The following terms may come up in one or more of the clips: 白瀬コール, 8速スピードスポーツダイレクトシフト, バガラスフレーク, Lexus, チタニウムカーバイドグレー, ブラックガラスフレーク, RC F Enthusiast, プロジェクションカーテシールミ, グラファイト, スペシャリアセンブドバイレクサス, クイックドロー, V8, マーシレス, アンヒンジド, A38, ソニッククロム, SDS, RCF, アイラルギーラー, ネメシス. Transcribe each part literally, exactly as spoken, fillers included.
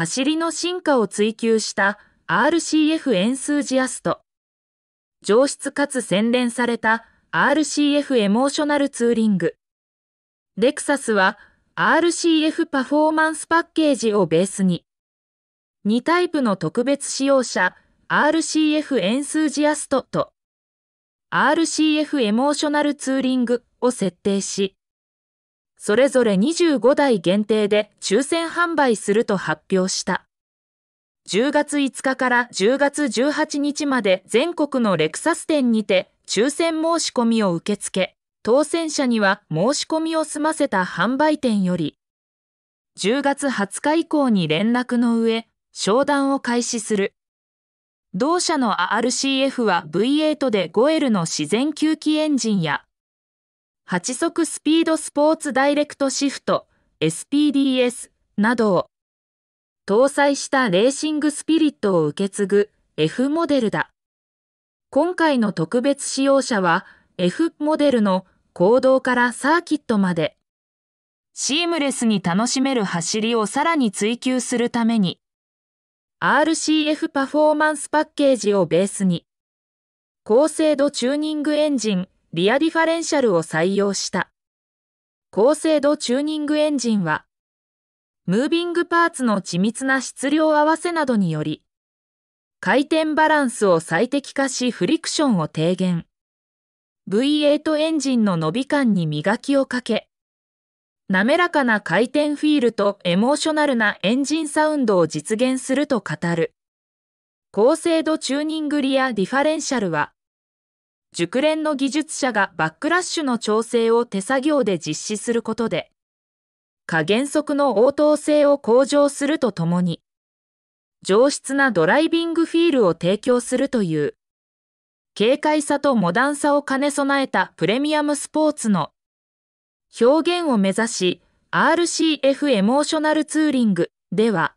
走りの進化を追求した アールシーエフ エンスージアスト。上質かつ洗練された アールシーエフ エモーショナルツーリング。レクサスは アールシーエフ パフォーマンスパッケージをベースに、にタイプの特別使用車 アールシーエフ エンスージアストと アールシーエフ エモーショナルツーリングを設定し、それぞれにじゅうごだい限定で抽選販売すると発表した。じゅうがついつかからじゅうがつじゅうはちにちまで全国のレクサス店にて抽選申し込みを受け付け、当選者には申し込みを済ませた販売店より、じゅうがつはつか以降に連絡の上、商談を開始する。同社の アールシーエフ は ブイエイト で ごエル の自然吸気エンジンや、はちそくスピードスポーツダイレクトシフト エスピーディーエス などを搭載したレーシングスピリットを受け継ぐ エフ モデルだ。今回の特別使用車は エフ モデルの公道からサーキットまでシームレスに楽しめる走りをさらに追求するために アールシーエフ パフォーマンスパッケージをベースに高精度チューニングエンジンリアディファレンシャルを採用した。高精度チューニングエンジンは、ムービングパーツの緻密な質量合わせなどにより、回転バランスを最適化しフリクションを低減。ブイエイト エンジンの伸び感に磨きをかけ、滑らかな回転フィールとエモーショナルなエンジンサウンドを実現すると語る。高精度チューニングリアディファレンシャルは、熟練の技術者がバックラッシュの調整を手作業で実施することで、加減速の応答性を向上するとともに、上質なドライビングフィールを提供するという、軽快さとモダンさを兼ね備えたプレミアムスポーツの表現を目指し、アールシーエフ エモーショナルツーリングでは、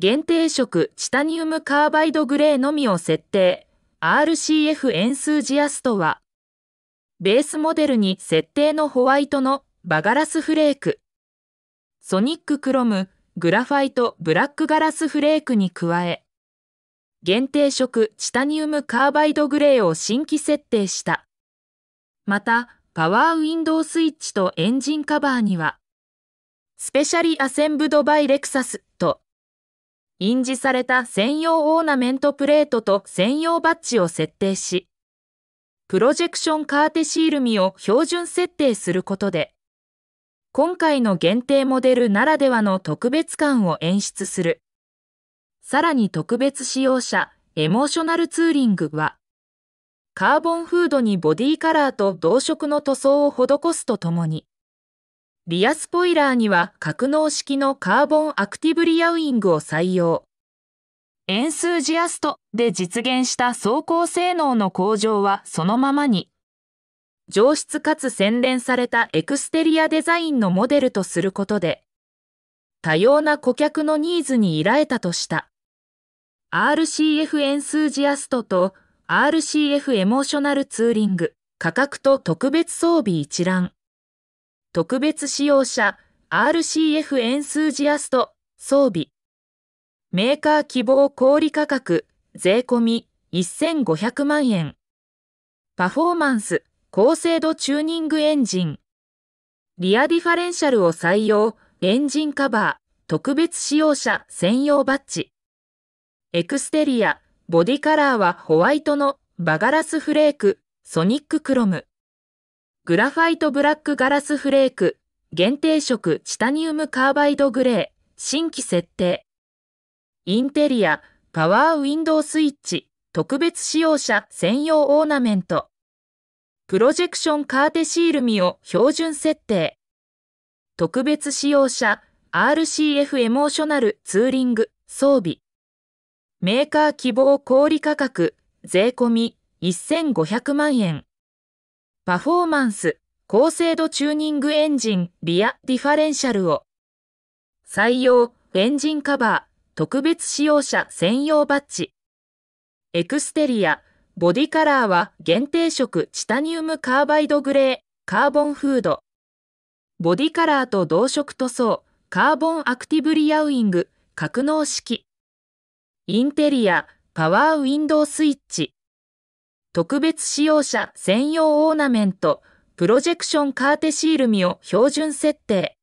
限定色チタニウムカーバイドグレーのみを設定。アールシーエフ エンスージアストは、ベースモデルに設定のホワイトのバガラスフレーク、ソニッククロム、グラファイト、ブラックガラスフレークに加え、限定色チタニウムカーバイドグレーを新規設定した。また、パワーウィンドウスイッチとエンジンカバーには、スペシャリアセンブドバイレクサスと、印字された専用オーナメントプレートと専用バッジを設定し、プロジェクションカーテシールミを標準設定することで、今回の限定モデルならではの特別感を演出する。さらに特別使用車エモーショナルツーリングは、カーボンフードにボディカラーと同色の塗装を施すとともに、リアスポイラーには格納式のカーボンアクティブリアウィングを採用。エンスージアストで実現した走行性能の向上はそのままに、上質かつ洗練されたエクステリアデザインのモデルとすることで、多様な顧客のニーズに応えたとした。アールシーエフ エンスージアストと アールシーエフ エモーショナルツーリング、価格と特別装備一覧。特別使用車 アールシーエフ エンスージアスト装備メーカー希望小売価格税込せんごひゃくまんえんパフォーマンス高精度チューニングエンジンリアディファレンシャルを採用エンジンカバー特別使用車専用バッジエクステリアボディカラーはホワイトのバガラスフレークソニッククロムグラファイトブラックガラスフレーク、限定色チタニウムカーバイドグレー、新規設定。インテリア、パワーウィンドウスイッチ、特別使用者専用オーナメント。プロジェクションカーテシールミを標準設定。特別使用者 アールシーエフ エモーショナルツーリング装備。メーカー希望小売価格、税込せんごひゃくまんえん。パフォーマンス、高精度チューニングエンジン、リア、ディファレンシャルを。採用、エンジンカバー、特別使用者専用バッジ。エクステリア、ボディカラーは限定色チタニウムカーバイドグレー、カーボンフード。ボディカラーと同色塗装、カーボンアクティブリアウィング、格納式、インテリア、パワーウィンドウスイッチ、特別使用者専用オーナメント、プロジェクションカーテシールミを標準設定。